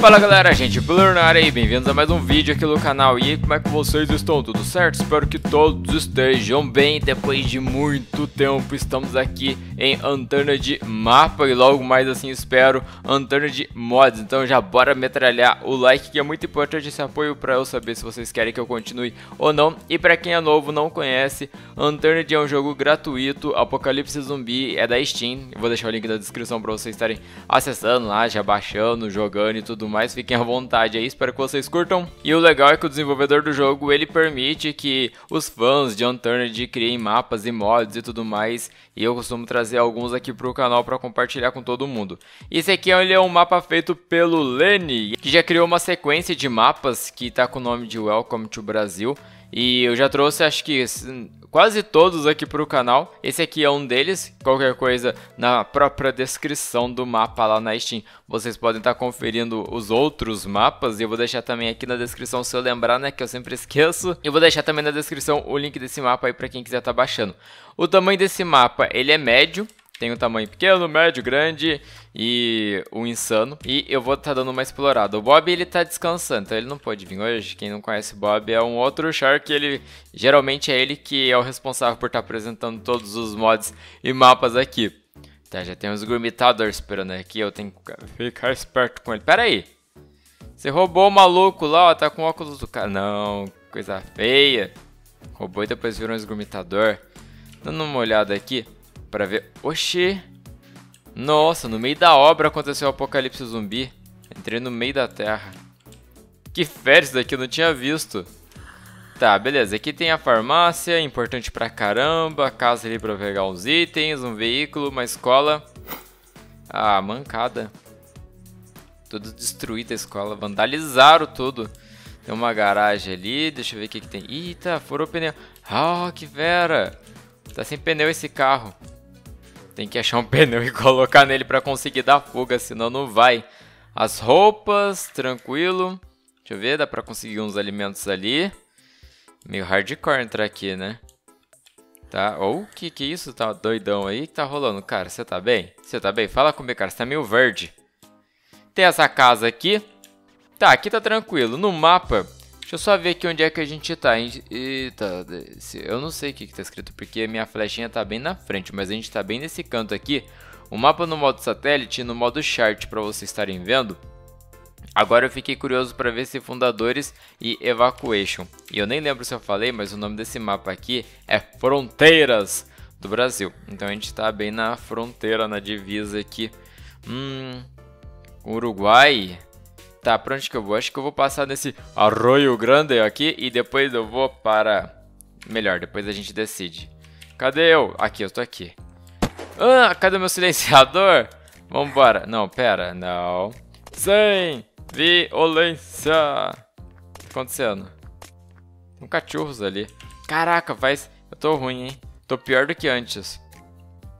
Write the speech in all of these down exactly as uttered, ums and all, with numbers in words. Fala galera, gente, Blur na área e bem-vindos a mais um vídeo aqui no canal. E aí, como é que vocês estão? Tudo certo? Espero que todos estejam bem. Depois de muito tempo, estamos aqui em Unturned mapa e logo mais, assim espero, Unturned mods. Então já bora metralhar o like, que é muito importante esse apoio para eu saber se vocês querem que eu continue ou não. E para quem é novo, não conhece, Unturned é um jogo gratuito, apocalipse zumbi, é da Steam. Eu vou deixar o link na descrição para vocês estarem acessando lá, já baixando, jogando e tudo mais, fiquem à vontade aí, espero que vocês curtam. E o legal é que o desenvolvedor do jogo, ele permite que os fãs de Unturned criem mapas e mods e tudo mais, e eu costumo trazer alguns aqui pro canal para compartilhar com todo mundo. Esse aqui ele é um mapa feito pelo Lenny, que já criou uma sequência de mapas que tá com o nome de Welcome to Brasil, e eu já trouxe acho que quase todos aqui para o canal. Esse aqui é um deles. Qualquer coisa, na própria descrição do mapa lá na Steam, vocês podem estar conferindo os outros mapas. E eu vou deixar também aqui na descrição, se eu lembrar, né, que eu sempre esqueço. E vou deixar também na descrição o link desse mapa aí para quem quiser estar baixando. O tamanho desse mapa, ele é médio. Tem um tamanho pequeno, médio, grande e um insano. E eu vou estar tá dando uma explorada. O Bob, ele tá descansando, então ele não pode vir hoje. Quem não conhece o Bob é um outro Shark. Ele, geralmente é ele que é o responsável por estar tá apresentando todos os mods e mapas aqui. Tá, já tem uns gourmetadores esperando aqui. Eu tenho que ficar esperto com ele. Pera aí. Você roubou o maluco lá, ó. Tá com o óculos do cara. Não, coisa feia. Roubou e depois virou um esgurmitador. Dando uma olhada aqui pra ver. Oxi. Nossa, no meio da obra aconteceu o apocalipse zumbi. Entrei no meio da terra. Que fera isso daqui, eu não tinha visto. Tá, beleza. Aqui tem a farmácia, importante pra caramba. A casa ali pra pegar uns itens, um veículo, uma escola. Ah, mancada. Tudo destruído a escola. Vandalizaram tudo. Tem uma garagem ali. Deixa eu ver o que, que tem. Eita, furou o pneu. Ah, que fera. Tá sem pneu esse carro. Tem que achar um pneu e colocar nele pra conseguir dar fuga, senão não vai. As roupas, tranquilo. Deixa eu ver, dá pra conseguir uns alimentos ali. Meio hardcore entrar aqui, né? Tá, ou oh, que que isso? Tá doidão aí, que tá rolando? Cara, você tá bem? Você tá bem? Fala comigo, cara, você tá meio verde. Tem essa casa aqui. Tá, aqui tá tranquilo. No mapa, deixa eu só ver aqui onde é que a gente tá. Eita, eu não sei o que que tá escrito, porque a minha flechinha tá bem na frente, mas a gente tá bem nesse canto aqui. O mapa no modo satélite e no modo chart, pra vocês estarem vendo. Agora eu fiquei curioso pra ver se Fundadores e Evacuation. E eu nem lembro se eu falei, mas o nome desse mapa aqui é Fronteiras do Brasil. Então a gente tá bem na fronteira, na divisa aqui. Hum, Uruguai... Tá, pra onde que eu vou? Acho que eu vou passar nesse Arroio Grande aqui e depois eu vou para... Melhor, depois a gente decide. Cadê eu? Aqui, eu tô aqui. Ah, cadê meu silenciador? Vambora. Não, pera, não. Sem violência. O que tá acontecendo? Tem cachorros ali. Caraca, faz... Eu tô ruim, hein? Tô pior do que antes.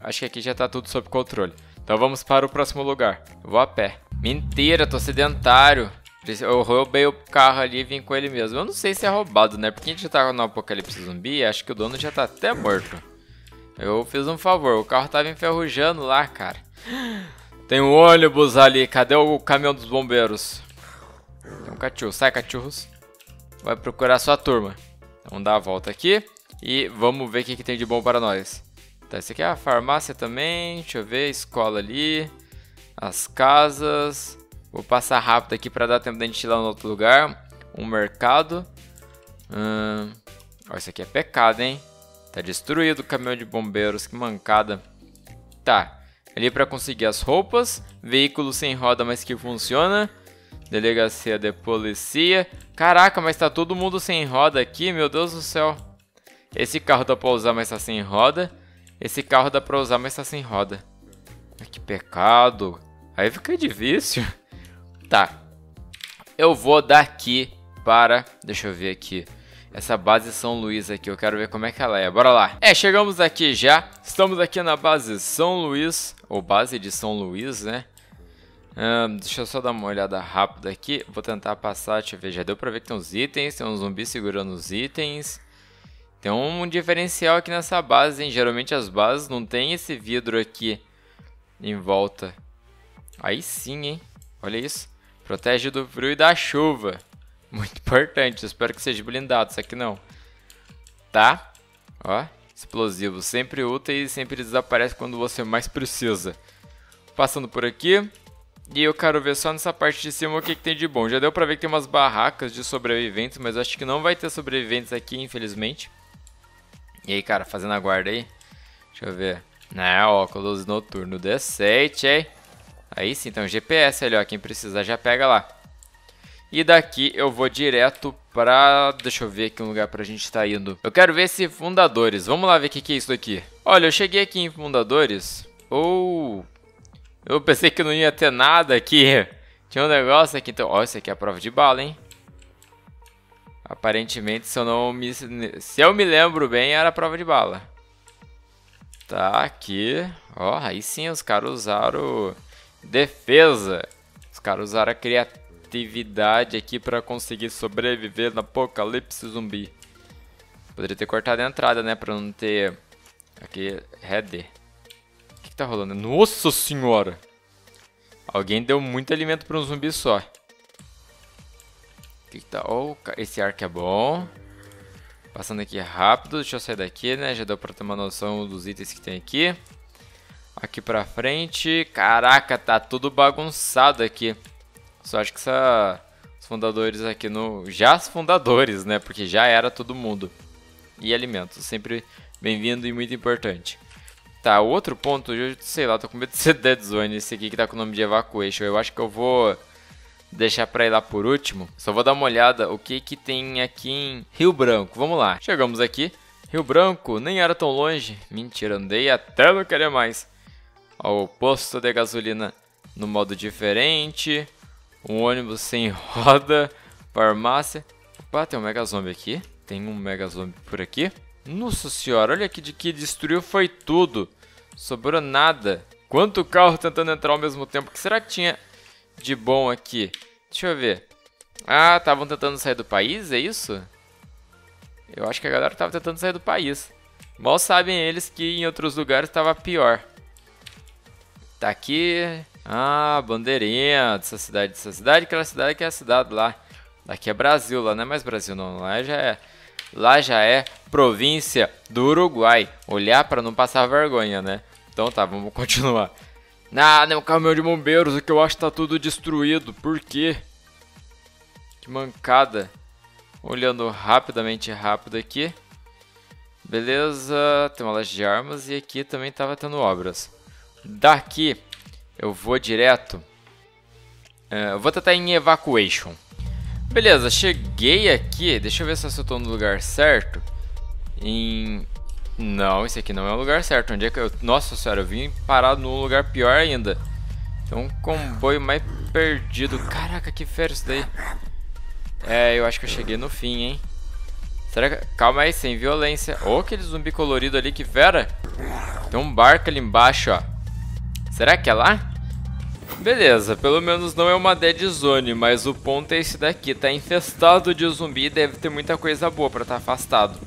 Acho que aqui já tá tudo sob controle. Então vamos para o próximo lugar. Eu vou a pé. Mentira, tô sedentário. Eu roubei o carro ali e vim com ele mesmo. Eu não sei se é roubado, né? Porque a gente tá no apocalipse zumbi, acho que o dono já tá até morto. Eu fiz um favor, o carro tava enferrujando lá, cara. Tem um ônibus ali, cadê o caminhão dos bombeiros? Tem um cachorro, sai cachorros. Vai procurar sua turma. Vamos dar a volta aqui e vamos ver o que que tem de bom para nós. Tá, esse aqui é a farmácia também, deixa eu ver, escola ali. As casas. Vou passar rápido aqui pra dar tempo da gente ir lá no outro lugar. Um mercado. Hum. Ó, isso aqui é pecado, hein? Tá destruído o caminhão de bombeiros. Que mancada. Tá. Ali pra conseguir as roupas. Veículo sem roda, mas que funciona. Delegacia de polícia. Caraca, mas tá todo mundo sem roda aqui. Meu Deus do céu. Esse carro dá pra usar, mas tá sem roda. Esse carro dá pra usar, mas tá sem roda. Que pecado. Aí fica difícil. Tá. Eu vou daqui para... Deixa eu ver aqui. Essa base São Luís aqui. Eu quero ver como é que ela é. Bora lá. É, chegamos aqui já. Estamos aqui na base São Luís. Ou base de São Luís, né? Hum, deixa eu só dar uma olhada rápida aqui. Vou tentar passar. Deixa eu ver. Já deu pra ver que tem uns itens. Tem um zumbi segurando os itens. Tem um diferencial aqui nessa base, hein? Geralmente as bases não tem esse vidro aqui em volta. Aí sim, hein? Olha isso. Protege do frio e da chuva. Muito importante. Eu espero que seja blindado. Isso aqui não. Tá? Ó. Explosivo. Sempre útil e sempre desaparece quando você mais precisa. Passando por aqui. E eu quero ver só nessa parte de cima o que, que tem de bom. Já deu pra ver que tem umas barracas de sobreviventes, mas acho que não vai ter sobreviventes aqui, infelizmente. E aí, cara, fazendo a guarda aí. Deixa eu ver. Não, óculos noturno. D sete, hein? Aí sim, então G P S ali, ó. Quem precisar já pega lá. E daqui eu vou direto pra... Deixa eu ver aqui um lugar pra gente tá indo. Eu quero ver se Fundadores. Vamos lá ver o que, que é isso daqui. Olha, eu cheguei aqui em Fundadores. Ou... Oh, eu pensei que não ia ter nada aqui. Tinha um negócio aqui. Então, ó, isso aqui é a prova de bala, hein? Aparentemente, se eu não me... Se eu me lembro bem, era a prova de bala. Tá, aqui. Ó, aí sim, os caras usaram... Defesa. Os caras usaram a criatividade aqui pra conseguir sobreviver no apocalipse zumbi. Poderia ter cortado a entrada, né? Pra não ter... Aqui, header. O que, que tá rolando? Nossa senhora! Alguém deu muito alimento pra um zumbi só. O que, que tá... Oh, esse arco é bom. Passando aqui rápido. Deixa eu sair daqui, né? Já deu pra ter uma noção dos itens que tem aqui. Aqui pra frente. Caraca, tá tudo bagunçado aqui. Só acho que essa... os fundadores aqui no... Já os fundadores, né? Porque já era todo mundo. E alimentos. Sempre bem-vindo e muito importante. Tá, outro ponto. Eu sei lá, tô com medo de ser Dead Zone. Esse aqui que tá com o nome de Evacuation. Eu acho que eu vou deixar pra ir lá por último. Só vou dar uma olhada o que que tem aqui em Rio Branco. Vamos lá. Chegamos aqui. Rio Branco nem era tão longe. Mentira, andei até não querer mais. Ó, o posto de gasolina no modo diferente. Um ônibus sem roda. Farmácia. Opa, tem um mega zombie aqui. Tem um mega zombie por aqui. Nossa senhora, olha aqui de que destruiu foi tudo. Sobrou nada. Quanto carro tentando entrar ao mesmo tempo. O que será que tinha de bom aqui? Deixa eu ver. Ah, estavam tentando sair do país, é isso? Eu acho que a galera tava tentando sair do país. Mal sabem eles que em outros lugares tava pior. Tá aqui. Ah, bandeirinha dessa cidade, dessa cidade, aquela cidade que é a cidade lá. Daqui é Brasil, lá não é mais Brasil não, lá já é. Lá já é província do Uruguai. Olhar pra não passar vergonha, né? Então tá, vamos continuar. Ah, não é um caminhão de bombeiros, o que eu acho que tá tudo destruído. Por quê? Que mancada. Olhando rapidamente, rápido aqui. Beleza, tem uma loja de armas e aqui também tava tendo obras. Daqui eu vou direto. É, eu vou tentar em Evacuation. Beleza, cheguei aqui. Deixa eu ver se eu tô no lugar certo. Em... Não, esse aqui não é o lugar certo. Onde é que eu... Nossa senhora, eu vim parar num lugar pior ainda. Tem um comboio mais perdido. Caraca, que fera isso daí. É, eu acho que eu cheguei no fim, hein? Será que... Calma aí, sem violência. Ô, oh, aquele zumbi colorido ali, que fera. Tem um barco ali embaixo, ó. Será que é lá? Beleza, pelo menos não é uma dead zone, mas o ponto é esse daqui. Tá infestado de zumbi e deve ter muita coisa boa pra tá afastado.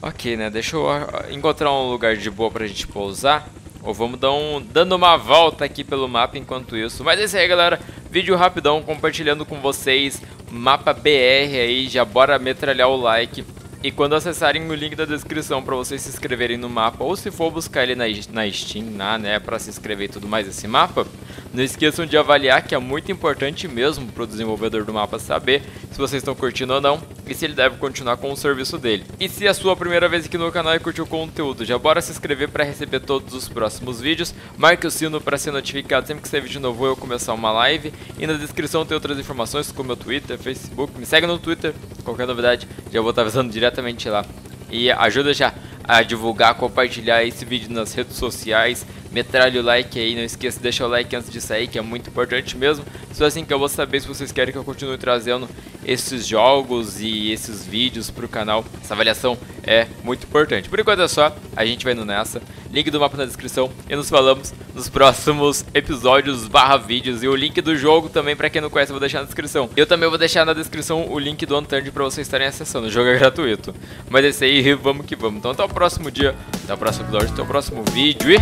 Ok, né? Deixa eu encontrar um lugar de boa pra gente pousar. Ou vamos dar um, dando uma volta aqui pelo mapa enquanto isso. Mas é isso aí, galera. Vídeo rapidão, compartilhando com vocês. Mapa B R aí, já bora metralhar o like. E quando acessarem o link da descrição para vocês se inscreverem no mapa, ou se for buscar ele na, na Steam, na, né, para se inscrever e tudo mais esse mapa, não esqueçam de avaliar, que é muito importante mesmo para o desenvolvedor do mapa saber se vocês estão curtindo ou não, e se ele deve continuar com o serviço dele. E se é a sua primeira vez aqui no canal e curtiu o conteúdo, já bora se inscrever para receber todos os próximos vídeos, marque o sino para ser notificado sempre que sair vídeo novo ou eu começar uma live, e na descrição tem outras informações como meu Twitter, Facebook, me segue no Twitter, qualquer novidade já vou estar avisando direto lá. E ajuda já a divulgar, compartilhar esse vídeo nas redes sociais, metralha o like aí, não esqueça de deixar o like antes de sair, que é muito importante mesmo. Só assim que eu vou saber se vocês querem que eu continue trazendo esses jogos e esses vídeos pro canal. Essa avaliação é muito importante. Por enquanto é só, a gente vai indo nessa. Link do mapa na descrição e nos falamos. nos próximos episódios barra vídeos. E o link do jogo também, pra quem não conhece, eu vou deixar na descrição. Eu também vou deixar na descrição o link do Unturned pra vocês estarem acessando. O jogo é gratuito. Mas é isso aí, vamos que vamos. Então até o próximo dia, até o próximo episódio, até o próximo vídeo e...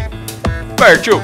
partiu!